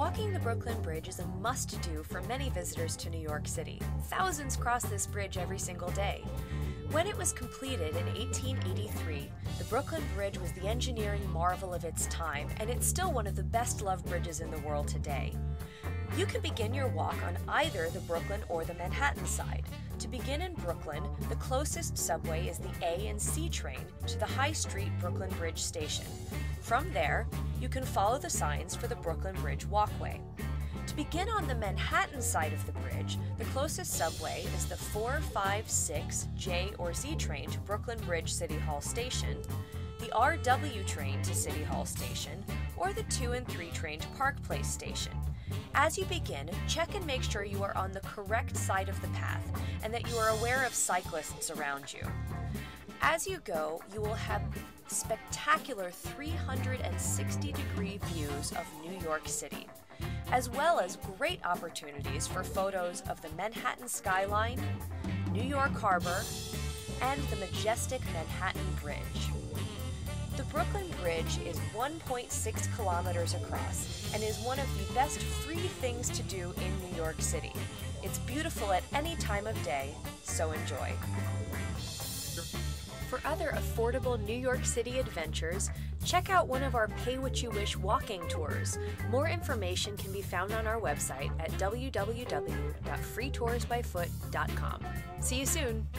Walking the Brooklyn Bridge is a must-do for many visitors to New York City. Thousands cross this bridge every single day. When it was completed in 1883, the Brooklyn Bridge was the engineering marvel of its time, and it's still one of the best-loved bridges in the world today. You can begin your walk on either the Brooklyn or the Manhattan side. To begin in Brooklyn, the closest subway is the A and C train to the High Street Brooklyn Bridge station. From there, you can follow the signs for the Brooklyn Bridge walkway. To begin on the Manhattan side of the bridge, the closest subway is the 456 J or Z train to Brooklyn Bridge City Hall Station, the RW train to City Hall Station, or the 2 and 3 train to Park Place Station. As you begin, check and make sure you are on the correct side of the path and that you are aware of cyclists around you. As you go, you will have spectacular 360-degree views of New York City, as well as great opportunities for photos of the Manhattan skyline, New York Harbor, and the majestic Manhattan Bridge. The Brooklyn Bridge is 1.6 kilometers across and is one of the best free things to do in New York City. It's beautiful at any time of day, so enjoy. For other affordable New York City adventures, check out one of our Pay What You Wish walking tours. More information can be found on our website at www.freetoursbyfoot.com. See you soon!